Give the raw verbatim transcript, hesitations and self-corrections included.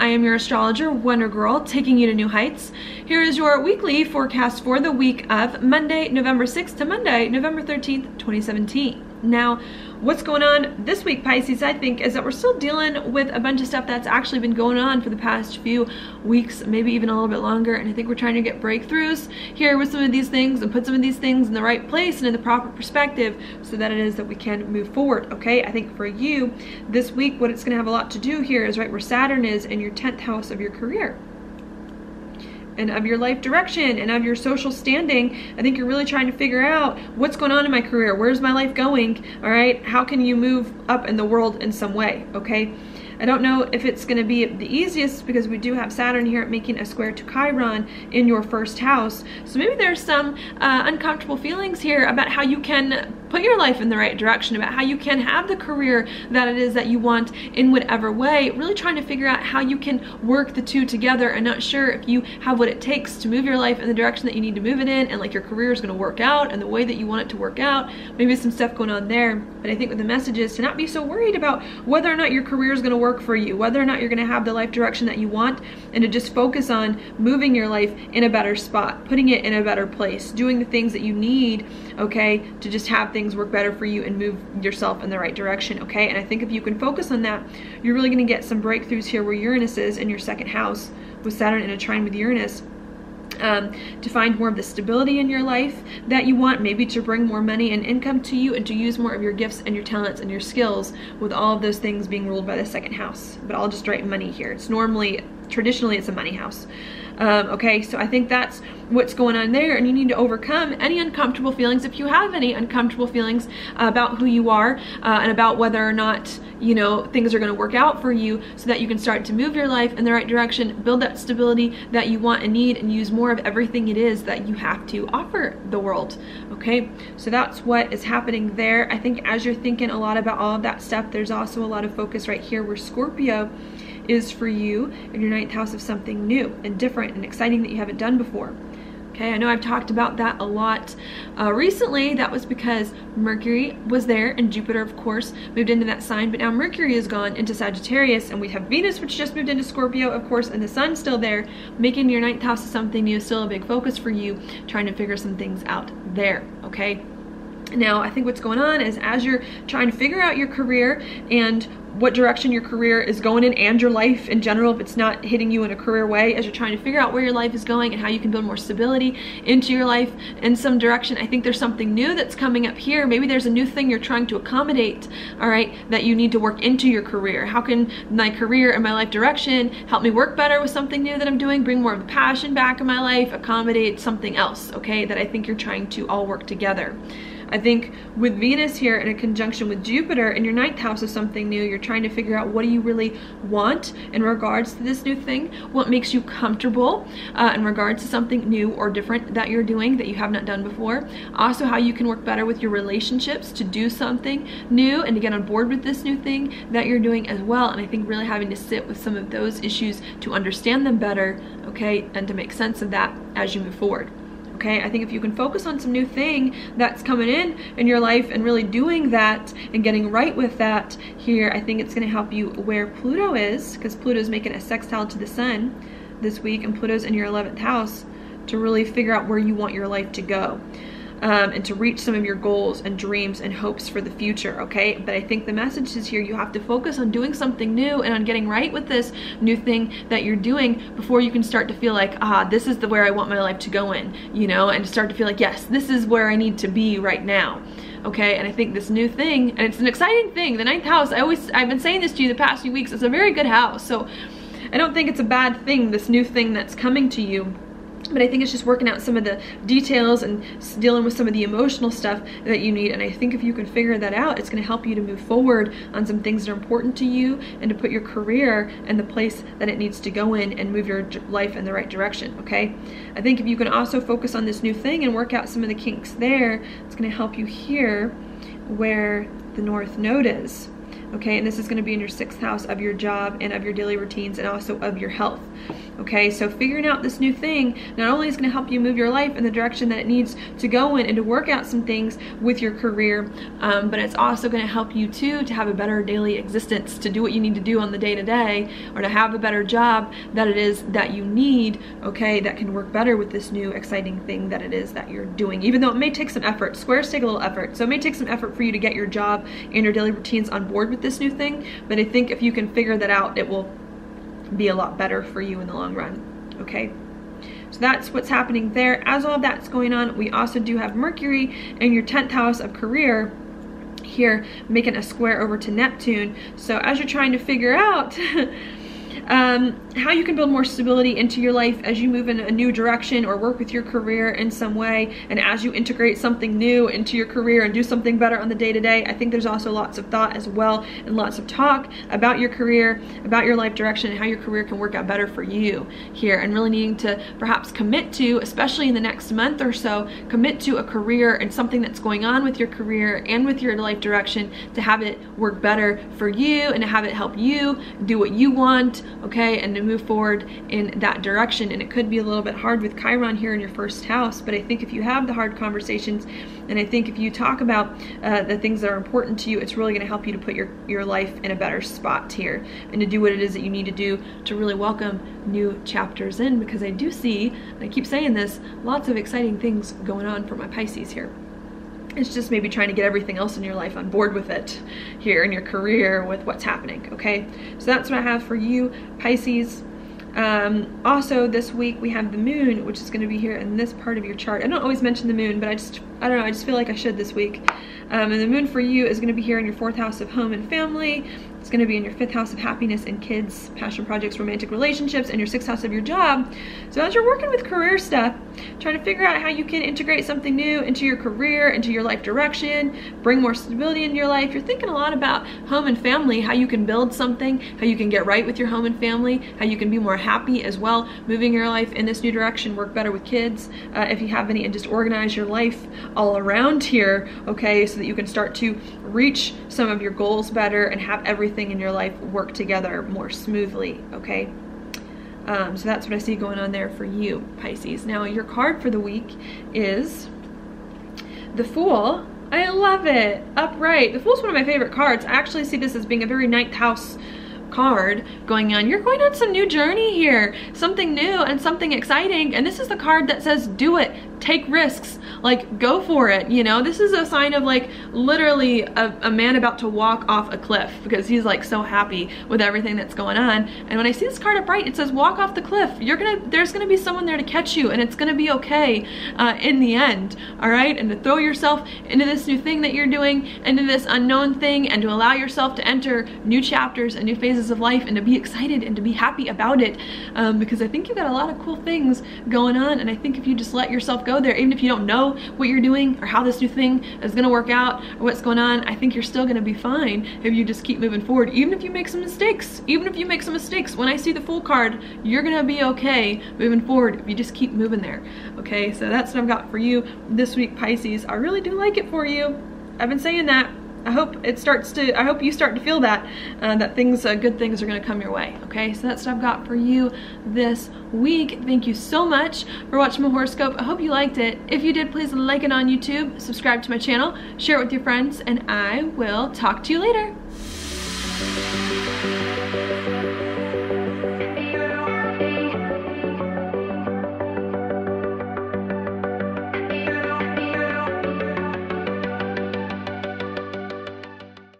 I am your astrologer, Wonder Girl, taking you to new heights. Here is your weekly forecast for the week of Monday, November sixth to Monday, November thirteenth, twenty seventeen. Now, what's going on this week, Pisces, I think, is that we're still dealing with a bunch of stuff that's actually been going on for the past few weeks, maybe even a little bit longer, and I think we're trying to get breakthroughs here with some of these things and put some of these things in the right place and in the proper perspective so that it is that we can move forward, okay? I think for you, this week, what it's going to have a lot to do here is right where Saturn is in your tenth house of your career, and of your life direction, and of your social standing. I think you're really trying to figure out what's going on in my career, where's my life going, all right? How can you move up in the world in some way, okay? I don't know if it's gonna be the easiest because we do have Saturn here making a square to Chiron in your first house. So maybe there's some uh, uncomfortable feelings here about how you can put your life in the right direction, about how you can have the career that it is that you want in whatever way, really trying to figure out how you can work the two together and not sure if you have what it takes to move your life in the direction that you need to move it in and like your career is gonna work out and the way that you want it to work out. Maybe some stuff going on there, but I think what the message is to not be so worried about whether or not your career is gonna work for you, whether or not you're going to have the life direction that you want, and to just focus on moving your life in a better spot, putting it in a better place, doing the things that you need, okay, to just have things work better for you and move yourself in the right direction, okay? And I think if you can focus on that, you're really going to get some breakthroughs here where Uranus is in your second house with Saturn in a trine with Uranus. Um, to find more of the stability in your life that you want, maybe to bring more money and income to you and to use more of your gifts and your talents and your skills, with all of those things being ruled by the second house. But I'll just write money here. It's normally, traditionally it's a money house. Um, okay, so I think that's what's going on there, and you need to overcome any uncomfortable feelings if you have any uncomfortable feelings about who you are uh, and about whether or not, you know, things are going to work out for you, so that you can start to move your life in the right direction, build that stability that you want and need, and use more of everything it is that you have to offer the world, okay? So that's what is happening there. I think as you're thinking a lot about all of that stuff, there's also a lot of focus right here where Scorpio is for you in your ninth house of something new and different and exciting that you haven't done before. Okay, I know I've talked about that a lot uh, recently. That was because Mercury was there and Jupiter, of course, moved into that sign, but now Mercury has gone into Sagittarius and we have Venus, which just moved into Scorpio, of course, and the Sun's still there, making your ninth house of something new still a big focus for you, trying to figure some things out there, okay? Now, I think what's going on is as you're trying to figure out your career and what direction your career is going in and your life in general, if it's not hitting you in a career way, as you're trying to figure out where your life is going and how you can build more stability into your life in some direction, I think there's something new that's coming up here. Maybe there's a new thing you're trying to accommodate, all right, that you need to work into your career. How can my career and my life direction help me work better with something new that I'm doing, bring more of the passion back in my life, accommodate something else, okay, that I think you're trying to all work together. I think with Venus here in a conjunction with Jupiter in your ninth house of something new, you're trying to figure out what do you really want in regards to this new thing, what makes you comfortable uh, in regards to something new or different that you're doing that you have not done before. Also how you can work better with your relationships to do something new and to get on board with this new thing that you're doing as well. And I think really having to sit with some of those issues to understand them better, okay, and to make sense of that as you move forward. Okay, I think if you can focus on some new thing that's coming in in your life and really doing that and getting right with that here, I think it's going to help you where Pluto is, because Pluto's making a sextile to the Sun this week, and Pluto's in your eleventh house, to really figure out where you want your life to go. Um, and to reach some of your goals and dreams and hopes for the future, okay? But I think the message is here, you have to focus on doing something new and on getting right with this new thing that you're doing before you can start to feel like, ah, this is the where I want my life to go in, you know, and start to feel like, yes, this is where I need to be right now. Okay, and I think this new thing, and it's an exciting thing, the ninth house, I always, I've been saying this to you the past few weeks, it's a very good house, so I don't think it's a bad thing, this new thing that's coming to you. But I think it's just working out some of the details and dealing with some of the emotional stuff that you need. And I think if you can figure that out, it's going to help you to move forward on some things that are important to you and to put your career in the place that it needs to go in and move your life in the right direction, okay? I think if you can also focus on this new thing and work out some of the kinks there, it's going to help you here where the North Node is. okay? And this is going to be in your sixth house of your job and of your daily routines and also of your health, okay? So figuring out this new thing not only is going to help you move your life in the direction that it needs to go in and to work out some things with your career, um, but it's also going to help you too to have a better daily existence, to do what you need to do on the day-to-day, or to have a better job that it is that you need, okay, that can work better with this new exciting thing that it is that you're doing, even though it may take some effort. Squares take a little effort, so it may take some effort for you to get your job and your daily routines on board with this new thing, but I think if you can figure that out, it will be a lot better for you in the long run, okay? So that's what's happening there. As all of that's going on, we also do have Mercury in your tenth house of career here, making a square over to Neptune. So as you're trying to figure out Um, how you can build more stability into your life as you move in a new direction or work with your career in some way, and as you integrate something new into your career and do something better on the day-to-day, I think there's also lots of thought as well and lots of talk about your career, about your life direction, and how your career can work out better for you here, and really needing to perhaps commit to, especially in the next month or so, commit to a career and something that's going on with your career and with your life direction to have it work better for you and to have it help you do what you want, okay, and to move forward in that direction. And it could be a little bit hard with Chiron here in your first house, but I think if you have the hard conversations, and I think if you talk about uh, the things that are important to you, it's really going to help you to put your, your life in a better spot here and to do what it is that you need to do to really welcome new chapters in, because I do see, and I keep saying this, lots of exciting things going on for my Pisces here. It's just maybe trying to get everything else in your life on board with it here in your career with what's happening, okay? So that's what I have for you, Pisces. Um, also this week we have the moon, which is going to be here in this part of your chart. I don't always mention the moon, but I just, I don't know, I just feel like I should this week. Um, and the moon for you is going to be here in your fourth house of home and family. It's going to be in your fifth house of happiness and kids, passion projects, romantic relationships, and your sixth house of your job. So as you're working with career stuff, trying to figure out how you can integrate something new into your career, into your life direction, bring more stability into your life. You're thinking a lot about home and family, how you can build something, how you can get right with your home and family, how you can be more happy as well, moving your life in this new direction, work better with kids uh, if you have any, and just organize your life all around here, okay, so that you can start to reach some of your goals better and have everything in your life work together more smoothly, okay? Um, so that's what I see going on there for you, Pisces. Now your card for the week is the Fool. I love it. Upright. The Fool's one of my favorite cards. I actually see this as being a very ninth house card going on. You're going on some new journey here, something new and something exciting, and this is the card that says do it, take risks, like go for it, you know? This is a sign of like literally a, a man about to walk off a cliff because he's like so happy with everything that's going on. And when I see this card upright, it says walk off the cliff. You're gonna, there's gonna be someone there to catch you, and it's gonna be okay uh, in the end, all right? And to throw yourself into this new thing that you're doing, into this unknown thing, and to allow yourself to enter new chapters and new phases of life, and to be excited and to be happy about it, um, because I think you've got a lot of cool things going on. And I think if you just let yourself go there, even if you don't know what you're doing or how this new thing is gonna work out or what's going on, I think you're still gonna be fine if you just keep moving forward, even if you make some mistakes. Even if you make some mistakes, when I see the Fool card, you're gonna be okay moving forward if you just keep moving there, okay? So that's what I've got for you this week, Pisces. I really do like it for you. I've been saying that. I hope it starts to, I hope you start to feel that, uh, that things, uh, good things are going to come your way. Okay, so that's what I've got for you this week. Thank you so much for watching my horoscope. I hope you liked it. If you did, please like it on YouTube, subscribe to my channel, share it with your friends, and I will talk to you later.